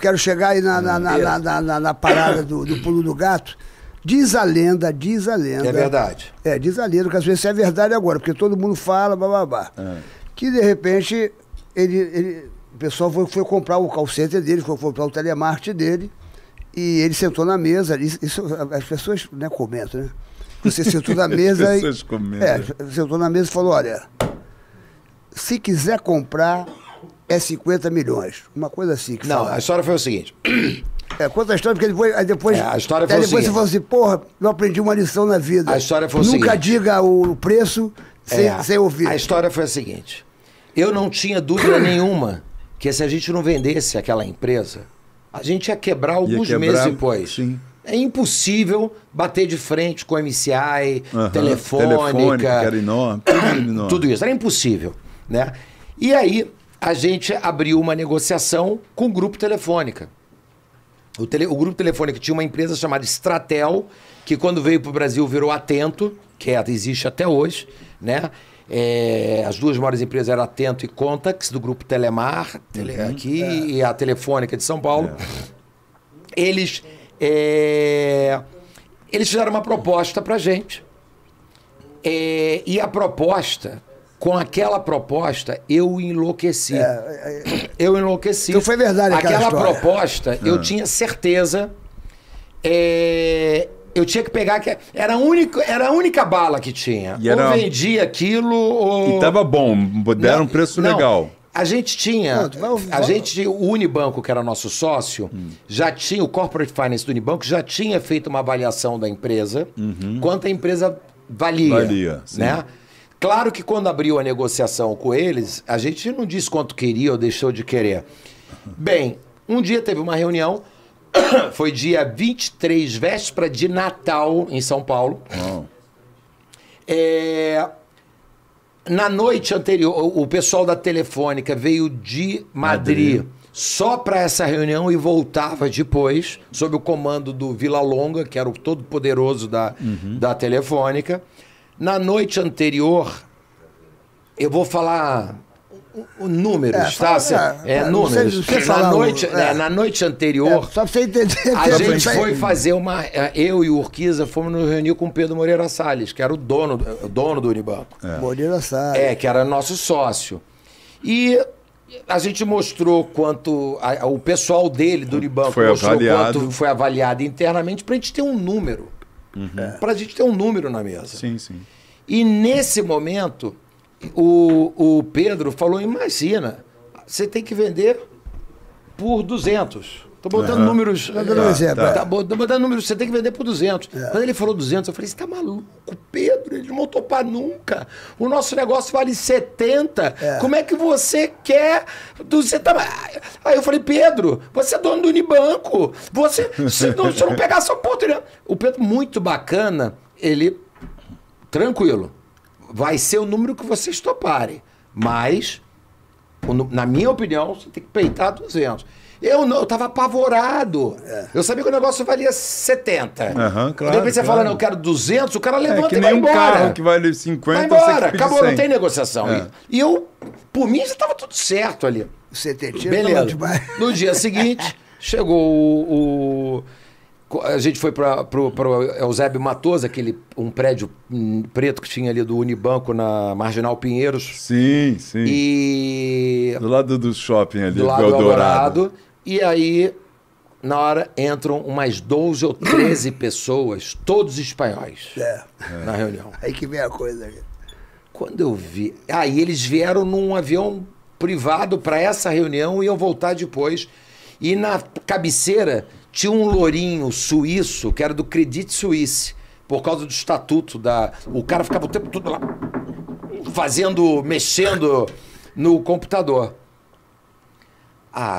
quero chegar aí na parada do pulo do gato. Diz a lenda... É verdade. É, diz a lenda, que às vezes é verdade agora, porque todo mundo fala, bababá. É. Que, de repente, o pessoal foi comprar o call center dele, foi comprar o telemarketing dele, e ele sentou na mesa, isso as pessoas, né, comentam, né? Você sentou na mesa e... sentou na mesa e falou, olha, se quiser comprar, é 50 milhões. Uma coisa assim que fala. Não, a história foi o seguinte... conta a história, porque depois a história foi depois você falou assim, porra, eu aprendi uma lição na vida. A história foi o seguinte. Nunca diga o preço sem ouvir. A história foi a seguinte. Eu não tinha dúvida nenhuma que se a gente não vendesse aquela empresa, a gente ia quebrar alguns meses depois. Sim. É impossível bater de frente com MCI, telefônica, era enorme, tudo isso. Era impossível, né? E aí a gente abriu uma negociação com o Grupo Telefônica. O Grupo Telefônico tinha uma empresa chamada Stratel, que quando veio para o Brasil virou Atento, que existe até hoje, né? As duas maiores empresas eram Atento e Contax, do Grupo Telemar, aqui, e a Telefônica de São Paulo. Eles fizeram uma proposta para a gente. E a proposta... Com aquela proposta, eu enlouqueci. Eu enlouqueci. Então foi verdade aquela proposta, eu tinha certeza. Eu tinha que pegar... Era a única bala que tinha. E ou vendia aquilo... Ou... E tava bom, deram um preço legal. A gente tinha... o Unibanco, que era nosso sócio, já tinha... O Corporate Finance do Unibanco já tinha feito uma avaliação da empresa. Quanto a empresa valia. Né? Claro que quando abriu a negociação com eles, a gente não disse quanto queria ou deixou de querer. Bem, um dia teve uma reunião, foi dia 23, véspera de Natal, em São Paulo. Na noite anterior, o pessoal da Telefônica veio de Madrid só para essa reunião e voltava depois, sob o comando do Vilalonga, que era o todo poderoso da Telefônica. Na noite anterior, eu vou falar números, tá? Números. Na noite anterior, só pra você entender, a gente foi fazer uma... Eu e o Urquiza fomos nos reunir com o Pedro Moreira Salles, que era o dono do Unibanco. Moreira Salles. Que era nosso sócio. E a gente mostrou quanto... o pessoal dele, do Unibanco, mostrou quanto foi avaliado internamente pra gente ter um número. Para a gente ter um número na mesa. E nesse momento, o Pedro falou, imagina, você tem que vender por 200. Estou botando números... Estou botando números, você tem que vender por 200. Quando ele falou 200, eu falei, você está maluco, Pedro? Ele não montou para nunca. O nosso negócio vale 70. Como é que você quer... Aí eu falei, Pedro, você é dono do Unibanco. Se não pegar essa oportunidade... O Pedro, muito bacana, ele... Tranquilo. Vai ser o número que vocês toparem. Mas, na minha opinião, você tem que peitar 200. Eu estava apavorado. Eu sabia que o negócio valia 70. Claro, de repente você fala, não, eu quero 200, o cara levanta e vai embora. Que nem um carro que vale 50, vai embora, acabou, não tem negociação. E eu, por mim, já estava tudo certo ali. Beleza. No dia seguinte, chegou a gente foi para o Eusebio Matos, um prédio preto que tinha ali do Unibanco na Marginal Pinheiros. E do lado do shopping ali, do lado do Eldorado. E aí, na hora, entram umas 12 ou 13 pessoas, todos espanhóis, na reunião. Aí que vem a coisa. Quando eu vi... Aí eles vieram num avião privado para essa reunião e iam voltar depois. E na cabeceira... Tinha um lourinho suíço, que era do Credit Suisse, por causa do estatuto da... O cara ficava o tempo todo lá, mexendo no computador.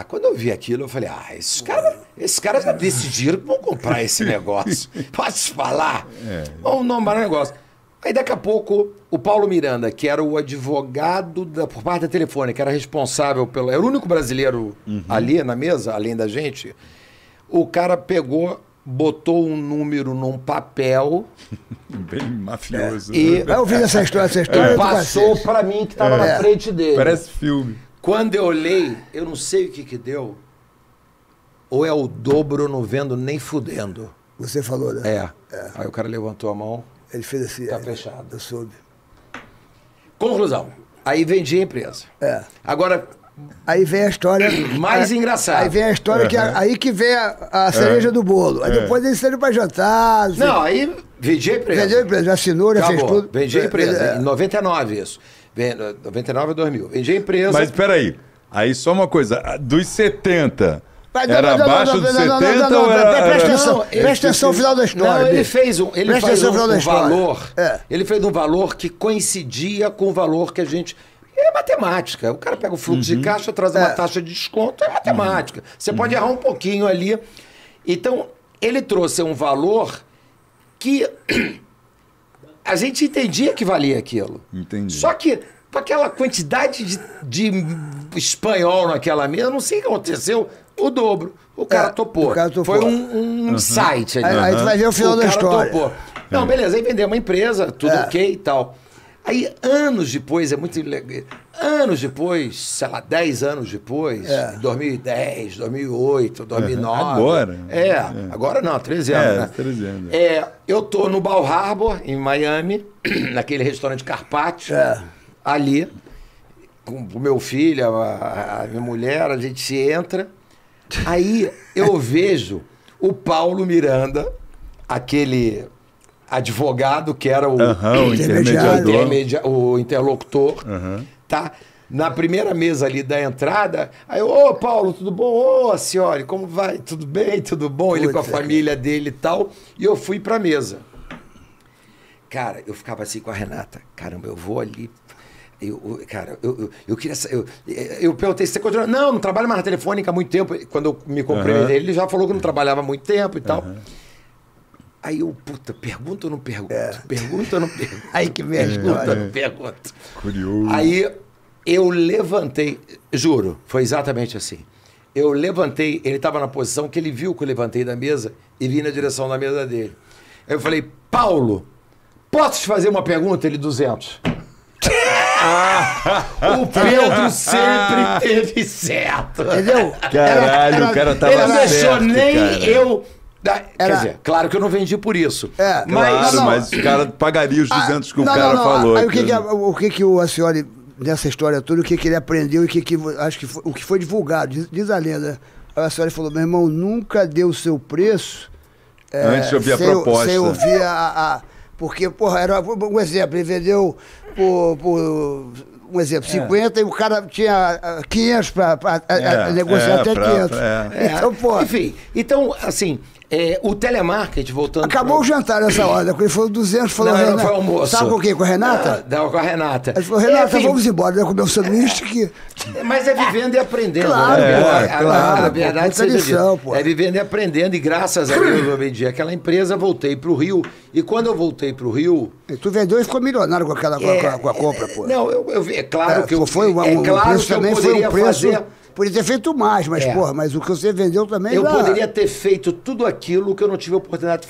Quando eu vi aquilo, eu falei, esses caras já decidiram que vão comprar esse negócio. Posso falar? Vamos nombrar o negócio. Aí, daqui a pouco, o Paulo Miranda, que era o advogado por parte da Telefônica, que era responsável pelo... Era o único brasileiro ali na mesa, além da gente... O cara pegou, botou um número num papel. Bem mafioso. Vai ouvir essa história. Passou para mim que estava na frente dele. Parece filme. Quando eu olhei, eu não sei o que deu. ou é o dobro, não vendo nem fudendo. Você falou, né? É. Aí o cara levantou a mão. Ele fez assim. Tá fechado. Eu soube. Conclusão. Aí vendi a empresa. É. Agora... Aí vem a história... mais engraçada. Aí vem a história, que aí que vem a cereja do bolo. Aí depois eles saíram pra jantar... Assim. Não, aí vendi a empresa. Vendi a empresa, já assinou, já fez tudo. Vendi a empresa, em 99 isso. 99 a 2000. Vendi a empresa... Mas peraí, aí só uma coisa, dos 70... Era abaixo de 70 ou era... Presta atenção no final da história. Não, ele fez um valor... Ele fez um valor que coincidia com o valor que a gente... É matemática. O cara pega o fluxo de caixa, traz uma taxa de desconto, é matemática. Você pode errar um pouquinho ali. Então, ele trouxe um valor que a gente entendia que valia aquilo. Entendi. Só que, com aquela quantidade de espanhol naquela mesa, não sei o que aconteceu, o dobro. O cara topou. O cara topou. Foi um insight ali. Aí tu vai ver o final da história. Topou. Não, beleza, aí vendeu uma empresa, tudo ok e tal. Aí, anos depois, é muito legal. Anos depois, sei lá, 10 anos depois, 2010, 2008, 2009. Agora? Agora não, 13 anos, né? 13 anos. Eu tô no Bal Harbor, em Miami, naquele restaurante Carpátio, ali, com o meu filho, a minha mulher, a gente se entra. Aí eu vejo o Paulo Miranda, aquele... advogado, que era o interlocutor, tá? Na primeira mesa ali da entrada, aí eu, ô Paulo, tudo bom? Ô senhora, como vai? Tudo bem? Tudo bom? Ele com a família dele e tal. E eu fui pra mesa. Cara, eu ficava assim com a Renata. Caramba, eu vou ali... Eu queria... Eu perguntei, você continua? Não trabalho mais na telefônica há muito tempo. Quando eu me comprei, ele já falou que não trabalhava há muito tempo e tal. Aí eu, puta, pergunta ou não pergunto? Pergunta ou não pergunto? Aí que me pergunta ou não pergunto? Curioso. Aí eu levantei, juro, foi exatamente assim. Eu levantei, ele estava na posição que ele viu que eu levantei da mesa e vi na direção da mesa dele. Aí eu falei, Paulo, posso te fazer uma pergunta? Ele, 200. O Pedro sempre teve certo. Entendeu? Caralho, o cara tava certo. Ele não deixou nem eu... Quer dizer, claro que eu não vendi por isso. Mas, claro, mas o cara pagaria os 200 que o cara falou. Aí o que o Ascioli, nessa história toda, o que ele aprendeu e acho que foi, o que foi divulgado, diz a lenda. A Ascioli falou, meu irmão, nunca dê o seu preço antes de ouvir a proposta. Sem ouvir porque, porra, era um exemplo, ele vendeu por um exemplo, 50 e o cara tinha 500 para negociar até 500. Então, porra. Enfim, então, assim... o telemarketing, voltando... Acabou o jantar nessa hora, ele falou 200, falou... Não, foi almoço. Sabe com quem? Com a Renata? Não, com a Renata. Ele falou, Renata, vamos embora, né? Comer um sanduíche aqui. Mas é vivendo e aprendendo. Claro, claro. A verdade seja dita. É vivendo e aprendendo, e graças a Deus eu vendi aquela empresa, voltei pro Rio, e quando eu voltei pro Rio... E tu vendeu e ficou milionário com a compra, pô. Não, é claro que eu... É claro que eu poderia fazer... Podia ter feito mais, mas, porra, mas o que você vendeu também... Eu poderia ter feito tudo aquilo que eu não tive a oportunidade de fazer.